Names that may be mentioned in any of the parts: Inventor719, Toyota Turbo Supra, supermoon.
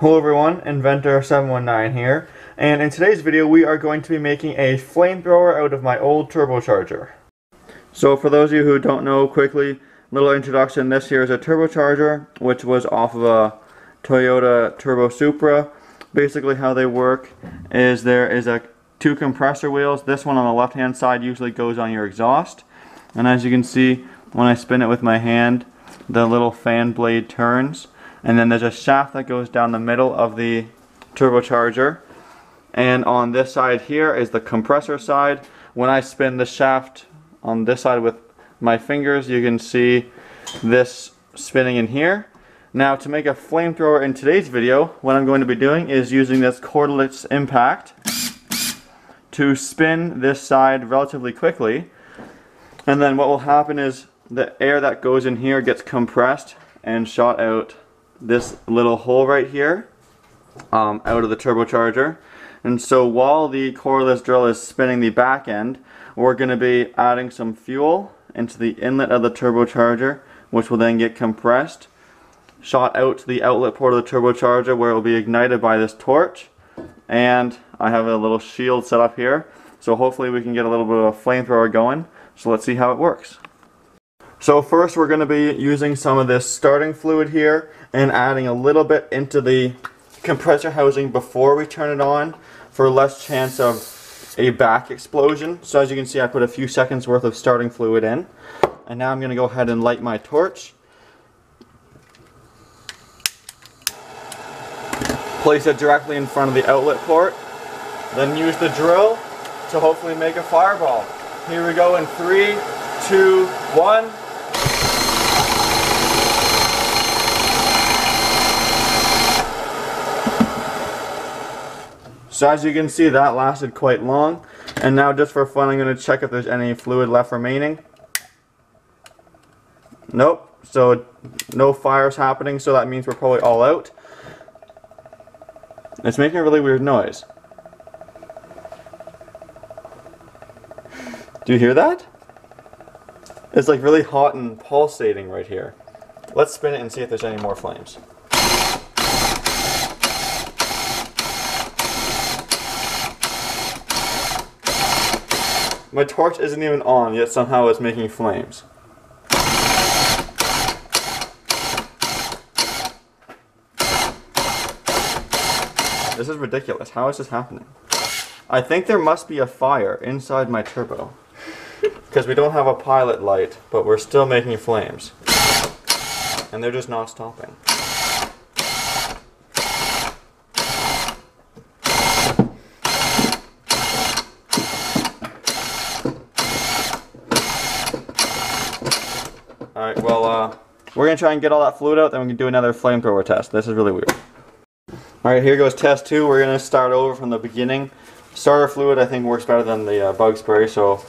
Hello everyone, Inventor719 here, and in today's video we are going to be making a flamethrower out of my old turbocharger. So for those of you who don't know, quickly, little introduction, this here is a turbocharger, which was off of a Toyota Turbo Supra. Basically how they work is there is two compressor wheels. This one on the left hand side usually goes on your exhaust, and as you can see, when I spin it with my hand, the little fan blade turns. And then there's a shaft that goes down the middle of the turbocharger, and on this side here is the compressor side. When I spin the shaft on this side with my fingers, you can see this spinning in here. Now, to make a flamethrower in today's video, what I'm going to be doing is using this cordless impact to spin this side relatively quickly, and then what will happen is the air that goes in here gets compressed and shot out this little hole right here out of the turbocharger. And so while the cordless drill is spinning the back end, we're going to be adding some fuel into the inlet of the turbocharger, which will then get compressed, shot out to the outlet port of the turbocharger, where it will be ignited by this torch. And I have a little shield set up here, so hopefully we can get a little bit of a flamethrower going. So let's see how it works. So first we're going to be using some of this starting fluid here and adding a little bit into the compressor housing before we turn it on for less chance of a back explosion. So as you can see, I put a few seconds worth of starting fluid in, and now I'm going to go ahead and light my torch. Place it directly in front of the outlet port, then use the drill to hopefully make a fireball. Here we go in 3, 2, 1. So as you can see, that lasted quite long, and now just for fun I'm going to check if there's any fluid left remaining. Nope, so no fires happening, so that means we're probably all out. It's making a really weird noise. Do you hear that? It's like really hot and pulsating right here. Let's spin it and see if there's any more flames. My torch isn't even on, yet somehow it's making flames. This is ridiculous. How is this happening? I think there must be a fire inside my turbo, because we don't have a pilot light, but we're still making flames. And they're just not stopping. Alright, well, we're going to try and get all that fluid out, then we can do another flamethrower test. This is really weird. Alright, here goes test 2. We're going to start over from the beginning. Starter fluid, I think, works better than the bug spray, so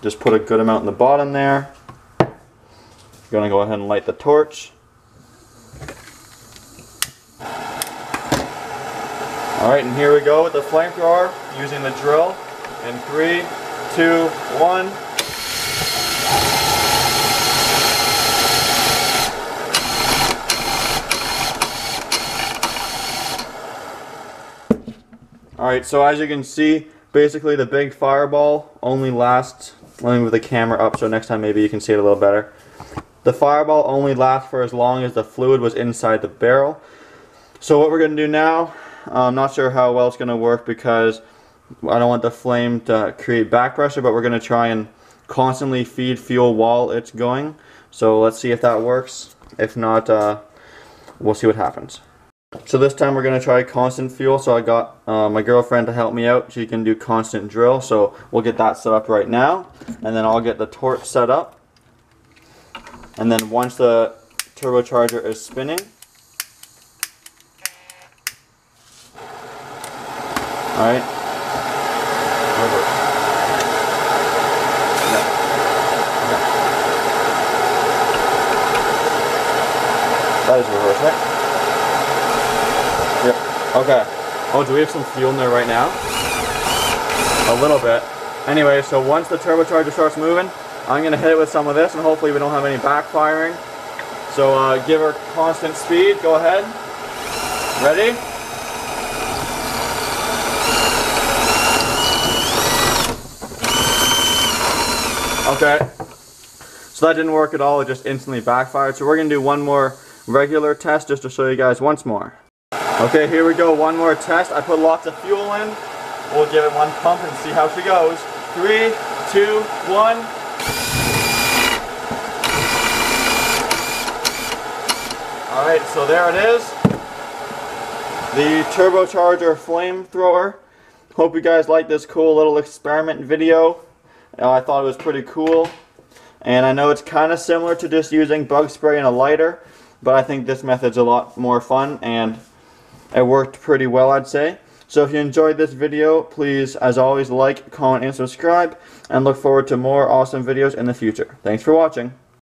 just put a good amount in the bottom there. Going to go ahead and light the torch. Alright, and here we go with the flamethrower, using the drill in 3, 2, 1. Alright, so as you can see, basically the big fireball only lasts, let me move the camera up so next time maybe you can see it a little better. The fireball only lasts for as long as the fluid was inside the barrel. So what we're going to do now, I'm not sure how well it's going to work because I don't want the flame to create back pressure, but we're going to try and constantly feed fuel while it's going. So let's see if that works. If not, we'll see what happens. So this time we're going to try constant fuel, so I got my girlfriend to help me out. She can do constant drill, so we'll get that set up right now, and then I'll get the torch set up. And then once the turbocharger is spinning, alright, no. That is reverse, right? Okay. Oh, do we have some fuel in there right now? A little bit. Anyway, so once the turbocharger starts moving, I'm going to hit it with some of this, and hopefully we don't have any backfiring. So give her constant speed. Go ahead. Ready? Okay. So that didn't work at all. It just instantly backfired. So we're going to do one more regular test just to show you guys once more. Okay, here we go. One more test. I put lots of fuel in. We'll give it one pump and see how she goes. 3, 2, 1. Alright, so there it is. The turbocharger flamethrower. Hope you guys like this cool little experiment video. I thought it was pretty cool. And I know it's kind of similar to just using bug spray and a lighter, but I think this method's a lot more fun and it worked pretty well, I'd say. So if you enjoyed this video, please, as always, like, comment, and subscribe, and look forward to more awesome videos in the future. Thanks for watching.